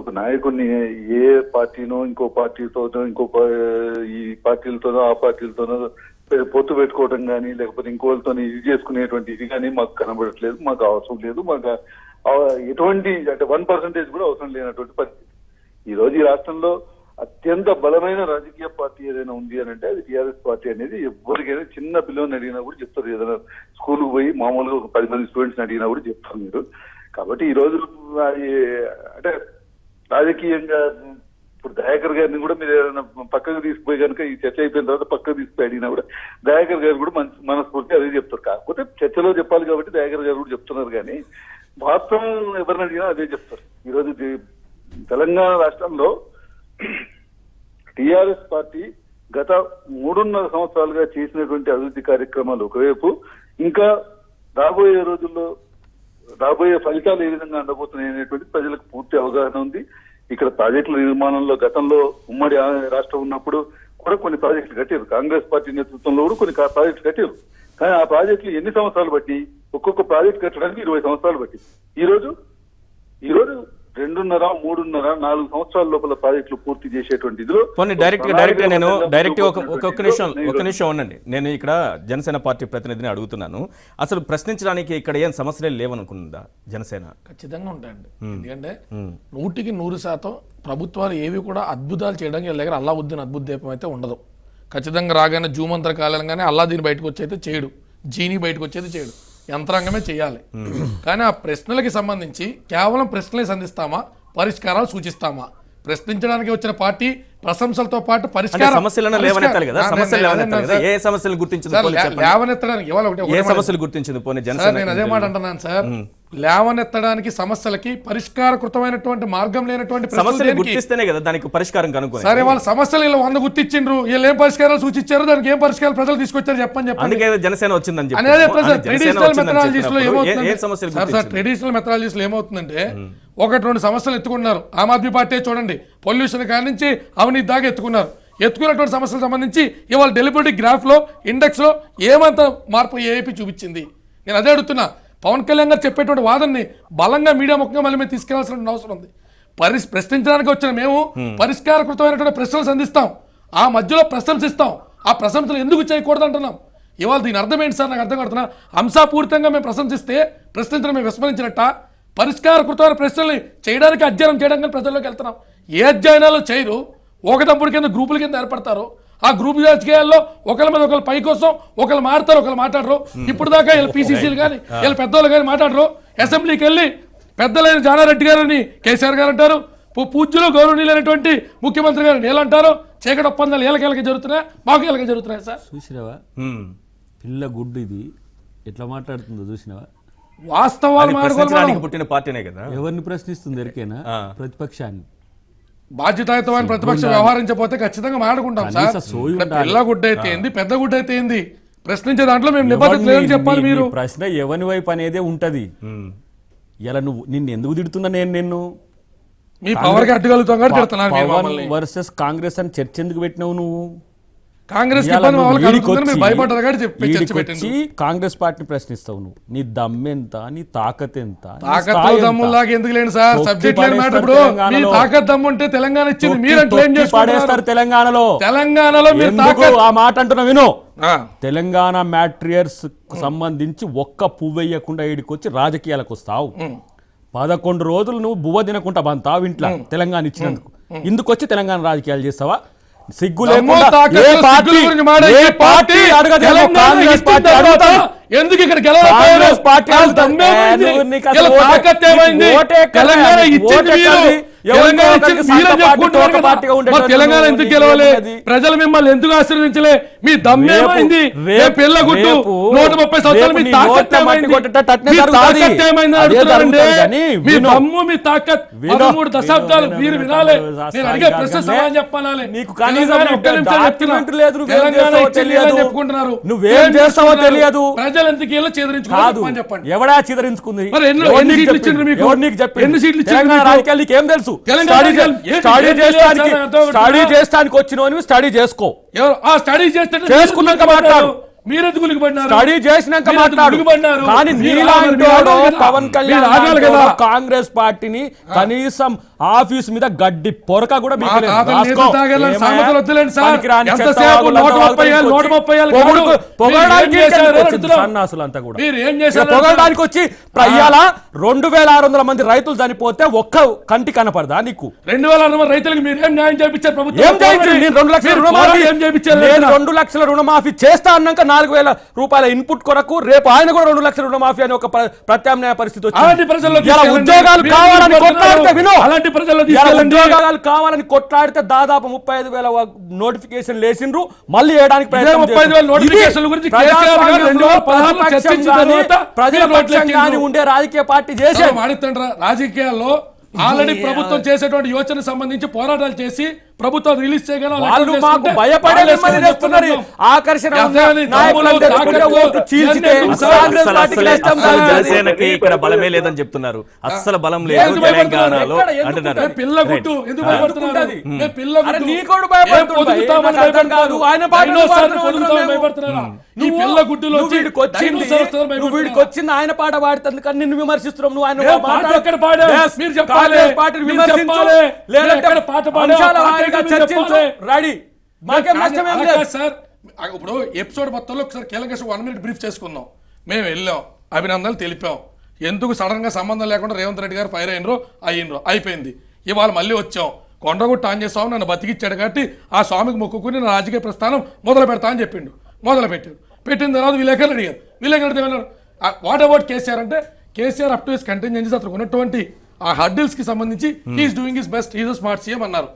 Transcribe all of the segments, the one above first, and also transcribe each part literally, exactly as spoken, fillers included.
ఒక నాయకుడిని ఏ పార్టీనో ఇంకో పార్టీతోనో ఇంకో ఈ పార్టీలతోనో ఆ పార్టీలతోనో పొత్తు పెట్టుకోవడం కానీ లేకపోతే ఇంకోళ్ళతో ఇది చేసుకునేటువంటి ఇది కానీ మాకు కనబడట్లేదు, మాకు అవసరం లేదు, మాకు ఎటువంటి అంటే వన్ పర్సెంటేజ్ కూడా అవసరం లేనటువంటి పరిస్థితి. ఈరోజు ఈ రాష్ట్రంలో అత్యంత బలమైన రాజకీయ పార్టీ ఏదైనా ఉంది అని అంటే అది టీఆర్ఎస్ పార్టీ అనేది. ఎవరికైనా చిన్న పిల్లల్ని అడిగినా కూడా చెప్తారు, ఏదైనా స్కూల్కి పోయి మామూలుగా ఒక పది మంది స్టూడెంట్స్ని అడిగినా కూడా చెప్తారు మీరు. కాబట్టి ఈరోజు అంటే రాజకీయంగా ఇప్పుడు దయాకర్ గారిని కూడా మీరు ఏదైనా పక్కకు తీసిపోయి కనుక ఈ చర్చ అయిపోయిన తర్వాత పక్కకు తీసిపోయి అడిగినా కూడా దయాకర్ గారు కూడా మన మనస్ఫూర్తి అదే చెప్తారు. కాకపోతే చర్చలో చెప్పాలి కాబట్టి దయాకర్ గారు కూడా చెప్తున్నారు, కానీ వాస్తవం ఎవరిని అడిగినా అదే చెప్తారు. ఈరోజు తెలంగాణ రాష్ట్రంలో టీఆర్ఎస్ పార్టీ గత మూడున్నర సంవత్సరాలుగా చేసినటువంటి అభివృద్ధి కార్యక్రమాలు ఒకవైపు, ఇంకా రాబోయే రోజుల్లో రాబోయే ఫలితాలు ఏ విధంగా అందబోతున్నాయి అనేటువంటి ప్రజలకు పూర్తి అవగాహన ఉంది. ఇక్కడ ప్రాజెక్టుల నిర్మాణంలో గతంలో ఉమ్మడి రాష్ట్రం ఉన్నప్పుడు కూడా కొన్ని ప్రాజెక్టులు కట్టారు, కాంగ్రెస్ పార్టీ నేతృత్వంలో కూడా కొన్ని ప్రాజెక్టులు కట్టారు. కానీ ఆ ప్రాజెక్టులు ఎన్ని సంవత్సరాలు బట్టి? ఒక్కొక్క ప్రాజెక్టు కట్టడానికి ఇరవై సంవత్సరాలు బట్టి. ఈరోజు ఈరోజు రెండున్నర మూడున్నర నాలుగు సంవత్సరాల లోపల ప్రాజెక్టులు పూర్తి చేసేటువంటి ఇదిలో డైరెక్ట్ డైరెక్ట్ నేను డైరెక్ట్ ఒక్క నిమిషం ఒక నిమిషం ఉండండి. నేను ఇక్కడ జనసేన పార్టీ ప్రతినిధిని అడుగుతున్నాను, అసలు ప్రశ్నించడానికి ఇక్కడ ఏం సమస్యలు లేవనుకుందా జనసేన? ఖచ్చితంగా ఉంటాయండి, ఎందుకంటే నూటికి నూరు శాతం ప్రభుత్వాలు ఏవి కూడా అద్భుతాలు చేయడానికి వాళ్ళ దగ్గర అల్లావుద్దీన్ అద్భుత దీపం అయితే ఉండదు. ఖచ్చితంగా రాగానే జూ మంత్ర కాలంగానే అల్లావుద్దీన్ బయటకు వచ్చైతే చేయడు, జీని బయటకు వచ్చేది చేయడు, యంత్రాంగమే చేయాలి. కానీ ఆ ప్రశ్నలకి సంబంధించి కేవలం ప్రశ్నలే సంధిస్తామా, పరిష్కారాలు సూచిస్తామా? ప్రశ్నించడానికి వచ్చిన పార్టీ ప్రశంసలతో పాటు పరిష్కారం లేవనెత్తడానికి నేను అదే మాట అంటున్నాను సార్. లేవనెత్తడానికి సమస్యలకి పరిష్కారకృతమైనటువంటి మార్గం లేనటువంటి సరే, వాళ్ళ సమస్యలు వంద గుర్తించిండ్రు, వీళ్ళు ఏం పరిష్కారాలు సూచించారు, దానికి ఏం పరిష్కారాలు ప్రజలు తీసుకొచ్చారు చెప్పని చెప్పి జనసేన వచ్చిందని చెప్పి. ట్రెడిషనల్ మెథడాలజీస్ లో ఏమవుతుంది, ట్రెడిషనల్ మెథడాలజీస్ లో ఏమవుతుందంటే ఒకటి రెండు సమస్యలు ఎత్తుకున్నారు. ఆమ్ ఆద్మీ పార్టీ చూడండి, పొల్యూషన్ కాడి నుంచి అవినీతి దాకా ఎత్తుకున్నారు. ఎత్తుకున్నటువంటి సమస్యలకు సంబంధించి ఇవాళ డెలిబరేటివ్ గ్రాఫ్లో ఇండెక్స్లో ఏమంత మార్పు ఏపీ చూపించింది? నేను అదే అడుగుతున్నా. పవన్ కళ్యాణ్ గారు చెప్పేటువంటి వాదనని బలంగా మీడియా ముఖంగా మళ్ళీ మేము తీసుకెళ్లాల్సిన అవసరం ఉంది. పరి ప్రశ్నించడానికి వచ్చిన మేము పరిష్కారకృతమైనటువంటి ప్రశ్నలు సంధిస్తాం, ఆ మధ్యలో ప్రశంసిస్తాం. ఆ ప్రశంసలు ఎందుకు చేయకూడదు అంటున్నాం. ఇవాళ దీని అర్థం ఏంటి సార్? నాకు అర్థం కడుతున్నా. అంశాపూరితంగా మేము ప్రశంసిస్తే ప్రశ్నించడం మేము విస్మరించినట్ట? పరిష్కారకృతమైన ప్రశ్నల్ని చేయడానికి అధ్యయనం చేయడానికి ప్రజల్లోకి వెళ్తున్నాం. ఏ అధ్యయనాలు చేయరు, ఒక తప్పుడు కింద గ్రూపుల కింద ఏర్పడతారు. ఆ గ్రూప్ రాజకీయాల్లో ఒకళ్ళ మీద ఒకళ్ళ పై కోసం ఒకళ్ళు మాట్లాడతారు, ఒకళ్ళు మాట్లాడరు. ఇప్పుడు దాకా వీళ్ళు పీసీసీలు కానీ వీళ్ళు పెద్దోళ్ళు కానీ మాట్లాడరు. అసెంబ్లీకి వెళ్ళి పెద్దలైన జానారెడ్డి గారిని కేసీఆర్ గారు అంటారు, పూజ్యులు గౌరవనీయులైనటువంటి ముఖ్యమంత్రి గారు నీళ్ళు అంటారు. చీకటి ఒప్పందాలు ఏళ్ళకేళ్ళకి జరుగుతున్నాయి, మాకు ఏళ్ళకే జరుగుతున్నాయి సార్. చూసినావా పిల్ల గుడ్డు ఇది ఎట్లా మాట్లాడుతుందో చూసినావా? వాస్తవాలు మాట్లాడుకోవడానికి పుట్టిన పార్టీనే కదా. ఎవరిని ప్రశ్నిస్తుంది? ఎరికైనా ప్రతిపక్షాన్ని బాధ్యతాయుతమైన ప్రతిపక్షం వ్యవహరించకపోతే ఖచ్చితంగా మాట్లాడుకుంటాం సార్. పిల్ల గుడ్డ అయితే ఏంది, పెద్ద గుడ్డ అయితే ఏంది? ప్రశ్నించే దాంట్లో మేము నిబద్ధత లేదని చెప్పాలి. మీరు ప్రశ్న ఎవరి వైపు అనేది ఉంటది. ఇలా నువ్వు నిన్ను ఎందుకు తిడుతున్నా నేను నిన్ను మీ పవర్ కి అడ్డుగలుగుతాం కాబట్టి తిడుతున్నాను. వర్సెస్ కాంగ్రెస్ అని చర్చ ఎందుకు పెట్టినావు నువ్వు? కాంగ్రెస్ కాంగ్రెస్ పార్టీ ప్రశ్నిస్తావు నువ్వు. నీ దమ్మెంత, నీ తాకత్ ఎంత? ఎందుకు లేని సార్ సబ్జెక్ట్ దమ్ముంటే తెలంగాణ ఇచ్చింది మీరు పాడేస్తారు. తెలంగాణలో తెలంగాణలో ఆ మాట అంటున్నా విను. తెలంగాణ మ్యాట్రియర్స్ సంబంధించి ఒక్క పువ్వు వేయకుండా ఇడికొచ్చి రాజకీయాలకు వస్తావు. పదకొండు రోజులు నువ్వు బువ్వ తినకుండా బంతావు ఇంట్లో తెలంగాణ ఇచ్చినందుకు. ఇందుకొచ్చి తెలంగాణ రాజకీయాలు చేస్తావా? సిగ్గు లేకుండా ఎందుకు ఇక్కడ తెలంగాణ ఎందుకు గెలవలే? ప్రజలు మిమ్మల్ని ఎందుకు ఆశీర్వించలే? మీ దమ్మేమైంది? పిల్ల గుట్టు నూట ముప్పై సంవత్సరాలు మూడు దశాబ్దాలు మీరు వినాలి. నేను అడిగే ప్రశ్న సమాధానం చెప్పాలి. చెప్పుకుంటున్నారు నువ్వేం చేస్తావో తెలియదు. ఎవడా చిదరించుకుంది? స్టడీ చేసుకో, స్టడీ చేసుకున్నాక మాట్లాడు. మీరెందుకు స్టడీ చేసినాక మాట్లాడుకున్నారు. కానీ నీలాంటి పవన్ కళ్యాణ్ కాంగ్రెస్ పార్టీని కనీసం ఆఫీస్ మీద గడ్డి పొరక కూడా బీకలేదు రాస్కో సామతలు వద్దులేండి సార్ ఎంత సేపు నూట ముప్పై ఏళ్ళు నూట ముప్పై ఏళ్ళు కొడుకు పొగడడానికి చేశారు సన్నాసులంతా కూడా మీరు ఏం చేశారు పొగడడానికి వచ్చి ప్రయాల రెండు వేల ఆరు వందల మంది రైతులు చనిపోతే ఒక్క కంటి కనపడదా నీకు రెండు వేల ఆరు వందల రైతులకు మీరు ఏం న్యాయం చేయించారు ప్రభుత్వం ఏం చేయించారు నేను రెండు లక్షల రుణమాఫీ ఏం చేయించారు నేను రెండు లక్షల రుణమాఫీ చేస్తా అన్నంక నాలుగు వేల రూపాయల ఇన్పుట్ కొరకు రేపు ఆయన కూడా రెండు లక్షల రుణమాఫీ అని ఒక ప్రత్యామ్నాయ పరిస్థితి వచ్చింది ఇలా ఉద్యోగాలు కావాలని కొట్లాడితే విను ఉద్యోగాలు కావాలని కొట్లాడితే దాదాపు ముప్పై ఐదు వేల నోటిఫికేషన్ లేచిండ్రు మళ్ళీ వేయడానికి ఉండే రాజకీయ పార్టీ చేసే రాజకీయాల్లో ఆల్రెడీ ప్రభుత్వం చేసేటువంటి యోచన సంబంధించి పోరాటాలు చేసి ప్రభుత్వం రిలీజ్ చేయగలం ఆకర్షణ జనసేనకి ఇక్కడ బలమే లేదని చెప్తున్నారు అస్సలు బలం లేదు తెలంగాణలో అంటున్నారు పిల్ల గుట్టు ఎందుకు భయపడుతున్నాడు ఆయన పాట పాడుతుంది కానీ నిన్ను విమర్శిస్తున్నాం నువ్వు ఆయన పాట పాడు ఇప్పుడు ఎపిసోడ్ మొత్తంలో ఒకసారి కీలక వన్ మినిట్ బ్రీఫ్ చేసుకుందాం మేము వెళ్ళాం అభినందనలు తెలిపాం ఎందుకు సడన్ గా సంబంధం లేకుండా రేవంత్ రెడ్డి గారు ఫైర్ అయినరు అయినరు అయిపోయింది ఇవాళ మళ్ళీ వచ్చాం కొండగుట్ట ఆంజనేయ స్వామి నన్ను బతికిచ్చాడు కాబట్టి ఆ స్వామికి మొక్కుకుని నా రాజకీయ ప్రస్థానం మొదలు పెడతా అని చెప్పిండు మొదలు పెట్టాడు పెట్టిన తర్వాత విలేకరులు అడిగారు విలేకరులు అడిగారు వాట్ అబౌట్ కేసీఆర్ అంటే KCR up to his contingencies అతను ఉన్నటువంటి ఆ హర్డిల్స్ కి సంబంధించి he's doing his best he's smart CM అన్నారు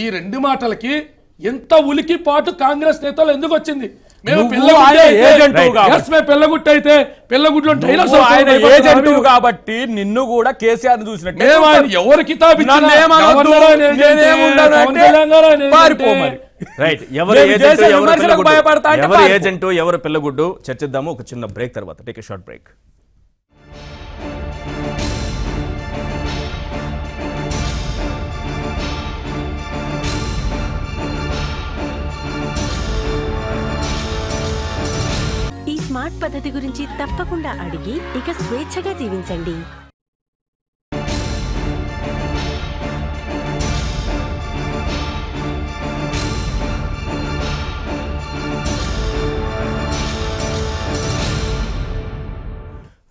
ఈ రెండు మాటలకి ఎంత ఉలికి పాటు కాంగ్రెస్ నేతలు ఎందుకు వచ్చింది మేము పిల్లగుట్టు అయితే పిల్లగుడ్లో డైలాగ్ కాబట్టి నిన్ను కూడా కేసీఆర్ చూసినట్టు ఎవరు కితాబు రైట్ ఎవరు ఏజెంట్ ఎవరు ఏజెంట్ ఎవరు పిల్లగుడ్డు చర్చిద్దాము ఒక చిన్న బ్రేక్ తర్వాత take a short break smart పద్ధతి గురించి తప్పకుండా అడిగి ఇక స్వేచ్ఛగా జీవించండి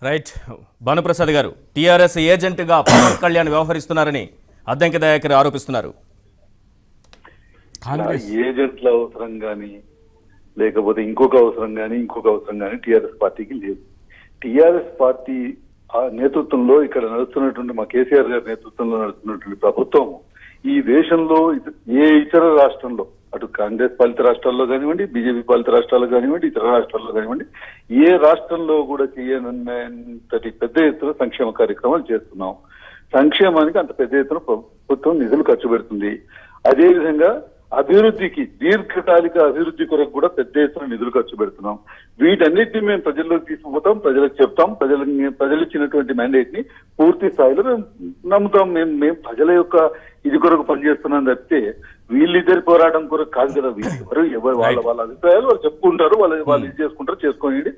రైట్ భానుప్రసాద్ గారు టిఆర్ఎస్ ఏజెంట్ గా పవన్ కళ్యాణ్ వ్యవహరిస్తున్నారని అద్దంకి దయాకర్ ఆరోపిస్తున్నారు ఏజెంట్ల అవసరం కానీ లేకపోతే ఇంకొక అవసరం కానీ ఇంకొక అవసరం కానీ టీఆర్ఎస్ పార్టీకి లేదు టీఆర్ఎస్ పార్టీ నేతృత్వంలో ఇక్కడ నడుస్తున్నటువంటి మా కేసీఆర్ గారి నేతృత్వంలో నడుస్తున్నటువంటి ప్రభుత్వం ఈ దేశంలో ఏ ఇతర రాష్ట్రంలో అటు కాంగ్రెస్ పాలిత రాష్ట్రాల్లో కానివ్వండి బీజేపీ పాలిత రాష్ట్రాల్లో కానివ్వండి ఇతర రాష్ట్రాల్లో కానివ్వండి ఏ రాష్ట్రంలో కూడా చేయనంతటి పెద్ద ఎత్తున సంక్షేమ కార్యక్రమాలు చేస్తున్నాం సంక్షేమానికి అంత పెద్ద ఎత్తున ప్రభుత్వం నిధులు ఖర్చు పెడుతుంది అదేవిధంగా అభివృద్ధికి దీర్ఘకాలిక అభివృద్ధి కొరకు కూడా పెద్ద ఎత్తున నిధులు ఖర్చు పెడుతున్నాం వీటన్నిటిని మేము ప్రజల్లోకి తీసుకుపోతాం ప్రజలకు చెప్తాం ప్రజల ప్రజలు ఇచ్చినటువంటి మ్యాండేట్ ని పూర్తి స్థాయిలో మేము నమ్ముతాం మేము మేము ప్రజల యొక్క ఇది కొరకు పనిచేస్తున్నాం తప్పితే వీళ్ళిద్దరి పోరాటం కొరకు కాదు కదా వీళ్ళెవరు ఎవరు వాళ్ళ వాళ్ళ అభిప్రాయాలు వాళ్ళు చెప్పుకుంటారు వాళ్ళు వాళ్ళు ఇది చేసుకుంటారు చేసుకోనివ్వండి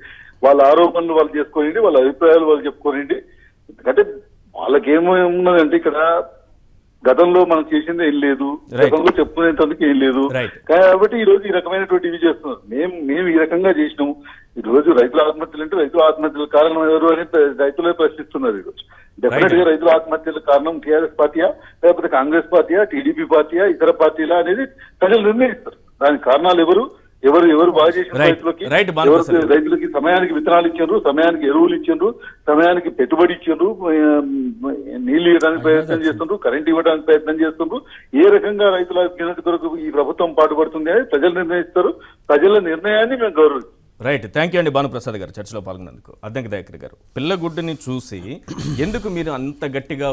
వాళ్ళ ఆరోపణలు వాళ్ళు చేసుకోనివ్వండి వాళ్ళ అభిప్రాయాలు వాళ్ళు చెప్పుకోనివ్వండి ఎందుకంటే వాళ్ళకేమేమున్నదంటే ఇక్కడ గతంలో మనం చేసింది ఏం లేదు గతంలో చెప్పుకునేందుకు ఏం లేదు కాబట్టి ఈ రోజు ఈ రకమైనటువంటి ఇవి చేస్తున్నాం మేము మేము ఈ రకంగా చేసినాము ఈ రోజు రైతుల ఆత్మహత్యలు అంటే రైతుల ఆత్మహత్యల కారణం ఎవరు అని రైతులే ప్రశ్నిస్తున్నారు ఈ రోజు డెఫినెట్ గా రైతుల ఆత్మహత్యల కారణం టీఆర్ఎస్ పార్టీయా లేకపోతే కాంగ్రెస్ పార్టీయా టీడీపీ పార్టీయా ఇతర పార్టీలా అనేది ప్రజలు నిర్ణయిస్తారు దానికి కారణాలు ఎవరు ఎవరు ఎవరు బాగా చేసిన రైతులకి ఎవరు రైతులకి సమయానికి విత్తనాలు ఇచ్చారు సమయానికి ఎరువులు ఇచ్చిండ్రు సమయానికి పెట్టుబడి ఇచ్చిండ్రు నీళ్లు ఇవ్వడానికి ప్రయత్నం చేస్తుండ్రు కరెంట్ ఇవ్వడానికి ప్రయత్నం చేస్తుండ్రు ఏ రకంగా రైతుల అభ్యున్నతి కొరకు ఈ ప్రభుత్వం పాటుపడుతుంది అని ప్రజలు నిర్ణయిస్తారు ప్రజల నిర్ణయాన్ని మేము గౌరవిస్తాం రైట్ థ్యాంక్ యూ అండి భానుప్రసాద్ గారు చర్చలో పాల్గొన్నందుకు అద్దంకి దయాకర్ గారు పిల్లగుడ్డుని చూసి ఎందుకు మీరు అంత గట్టిగా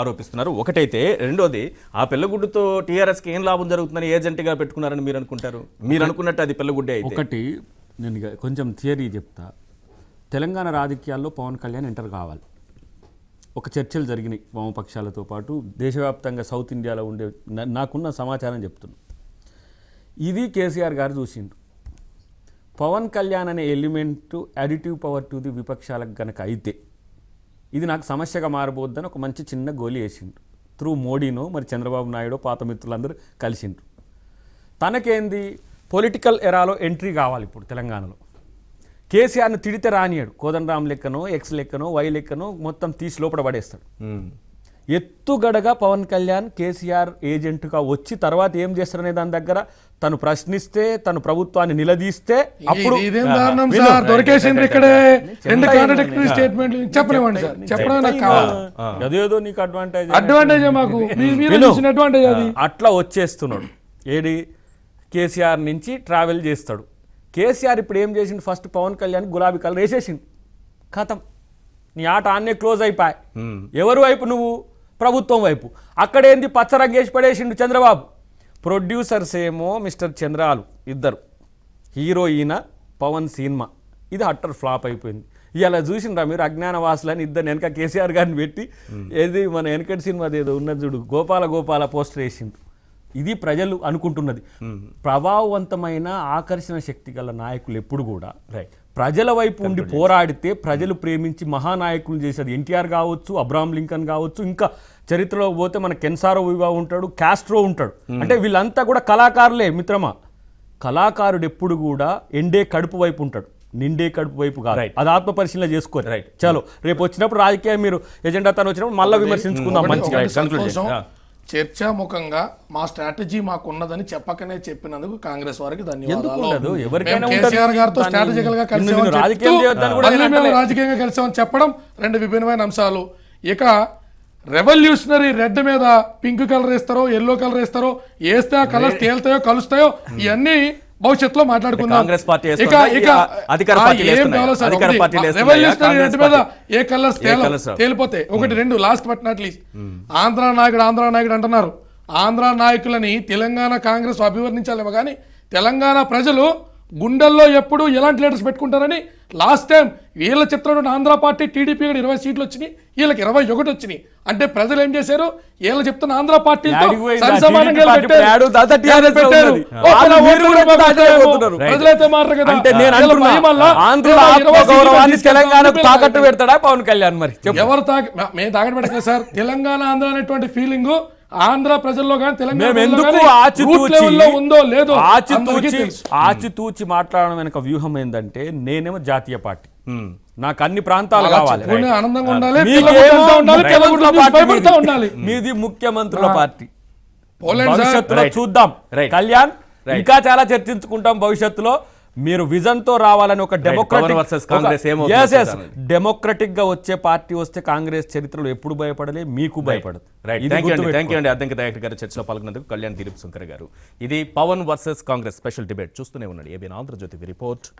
ఆరోపిస్తున్నారు ఒకటైతే రెండోది ఆ పిల్లగుడ్డుతో టీఆర్ఎస్కి ఏం లాభం జరుగుతుందని ఏజెంట్గా పెట్టుకున్నారని మీరు అనుకుంటారు మీరు అనుకున్నట్టు అది పిల్లగుడ్డే ఒకటి నేను కొంచెం థియరీ చెప్తా తెలంగాణ రాజకీయాల్లో పవన్ కళ్యాణ్ ఎంటర్ కావాలి ఒక చర్చలు జరిగినాయి వామపక్షాలతో పాటు దేశవ్యాప్తంగా సౌత్ ఇండియాలో ఉండే నాకున్న సమాచారం చెప్తున్నా ఇది కేసీఆర్ గారు చూసిండు పవన్ కళ్యాణ్ అనే element additive power to the విపక్షాలకు కనుక అయితే ఇది నాకు సమస్యగా మారబోద్దని ఒక మంచి చిన్న గోలి వేసిండు త్రూ మోడీనో మరి చంద్రబాబు నాయుడో పాత మిత్రులందరూ కలిసింటారు. తనకేంది పొలిటికల్ ఎరాలో ఎంట్రీ కావాలి. ఇప్పుడు తెలంగాణలో కేసీఆర్ను తిడితే రానియాడు, కోదండరామ్ లెక్కనో ఎక్స్ లెక్కనో వై లెక్కనో మొత్తం తీసి లోపల పడేస్తాడు. ఎత్తుగడగా పవన్ కళ్యాణ్ కేసీఆర్ ఏజెంట్గా వచ్చి తర్వాత ఏం చేస్తారనే దాని దగ్గర తను ప్రశ్నిస్తే, తను ప్రభుత్వాన్ని నిలదీస్తే అప్పుడు అదేదో నీకు అడ్వాంటేజ్ అట్లా వచ్చేస్తున్నాడు. ఏది కేసీఆర్ నుంచి ట్రావెల్ చేస్తాడు. కేసీఆర్ ఇప్పుడు ఏం చేసిండు, ఫస్ట్ పవన్ కళ్యాణ్ గులాబీ కలర్ వేసేసిండు. కథం నీ ఆట ఆన్నే క్లోజ్ అయిపోయి ఎవరు వైపు నువ్వు, ప్రభుత్వం వైపు. అక్కడేంది పచ్చరంగేసి పడేసిండు చంద్రబాబు. ప్రొడ్యూసర్స్ ఏమో మిస్టర్ చంద్రాలు ఇద్దరు, హీరోయిన పవన్ సినిమా ఇది హట్టర్ ఫ్లాప్ అయిపోయింది. ఇలా చూసినరా మీరు అజ్ఞానవాసులని ఇద్దరు వెనక కేసీఆర్ గారిని పెట్టి ఏది మన వెనకటి సినిమా ఏదో ఉన్నది చూడు, గోపాల గోపాల పోస్టర్ వేసిండు. ఇది ప్రజలు అనుకుంటున్నది. ప్రభావవంతమైన ఆకర్షణ శక్తి గల నాయకులు ఎప్పుడు కూడా ప్రజల వైపు ఉండి పోరాడితే ప్రజలు ప్రేమించి మహానాయకులు చేసేది. ఎన్టీఆర్ కావచ్చు, అబ్రహాం లింకన్ కావచ్చు, ఇంకా చరిత్రలో పోతే మన కెన్సారో వివా ఉంటాడు, క్యాస్ట్రో ఉంటాడు. అంటే వీళ్ళంతా కూడా కళాకారులే మిత్రమా. కళాకారుడు ఎప్పుడు కూడా ఎండే కడుపు వైపు ఉంటాడు, నిండే కడుపు వైపు కాదు. అది ఆత్మ పరిశీలన చేసుకోవాలి. రైట్ చలో రేపు వచ్చినప్పుడు రాజకీయ మీరు ఎజెండా తను వచ్చినప్పుడు మళ్ళీ విమర్శించుకుందాం. మంచిగా చర్చాముఖంగా మా స్ట్రాటజీ మాకు ఉన్నదని చెప్పకనే చెప్పినందుకు కాంగ్రెస్ వారికి రాజకీయంగా కలిసామని చెప్పడం రెండు విభిన్నమైన అంశాలు. ఇక రెవల్యూషనరీ రెడ్ మీద పింక్ కలర్ వేస్తారో ఎల్లో కలర్ వేస్తారో వేస్తే ఆ కలర్స్ తేలుతాయో కలుస్తాయో ఇవన్నీ భవిష్యత్తులో మాట్లాడుకుందాం. రెవల్యూషనరీ రెడ్ మీద ఏ కలర్స్ తేలిపోతే ఒకటి రెండు last but not least Andhra నాయకుడు ఆంధ్ర నాయకుడు అంటున్నారు. ఆంధ్ర నాయకులని తెలంగాణ కాంగ్రెస్ అభివర్ణించాలేమో కానీ తెలంగాణ ప్రజలు గుండెల్లో ఎప్పుడు ఎలాంటి లీడర్స్ పెట్టుకుంటారని లాస్ట్ టైం వీళ్ళ చిత్రంలో ఆంధ్ర పార్టీ టీడీపీ ఇరవై సీట్లు వచ్చినాయి, వీళ్ళకి ఇరవై ఒకటి వచ్చినాయి. అంటే ప్రజలు ఏం చేశారు, వీళ్ళ చెప్తున్న ఆంధ్ర పార్టీ ప్రజలైతే మారరు కదా. పవన్ కళ్యాణ్ మరి ఎవరు తాక మేము తాకట్టు పెట్టలేదు సార్. తెలంగాణ ఆంధ్ర అనేటువంటి ఫీలింగ్ ఆంధ్ర ప్రజల్లో కానీ తెలంగాణ ఉందో లేదో ఆచితూచి మాట్లాడడం వెనుక వ్యూహం ఏంటంటే నేనేమో జాతీయ పార్టీ, నాకు అన్ని ప్రాంతాలు కావాలి, మీది ముఖ్యమంత్రుల పార్టీ. భవిష్యత్తులో చూద్దాం కళ్యాణ్, ఇంకా చాలా చర్చించుకుంటాం భవిష్యత్తులో. మీరు విజన్ తో రావాలని ఒక డెమోక్రటిక్ గా వచ్చే పార్టీ వస్తే కాంగ్రెస్ చరిత్రలో ఎప్పుడు భయపడలే, మీకు భయపడదు. అద్దంకి దయాకర్ గారు చర్చలో పాల్గొన్నందుకు. కళ్యాణ్ దీలీప్ శంకర్ గారు. ఇది Pawan versus Congress special debate. చూస్తూనే ఉన్నాడు ఏబీఎన్ ఆంధ్రజ్యోతి రిపోర్ట్.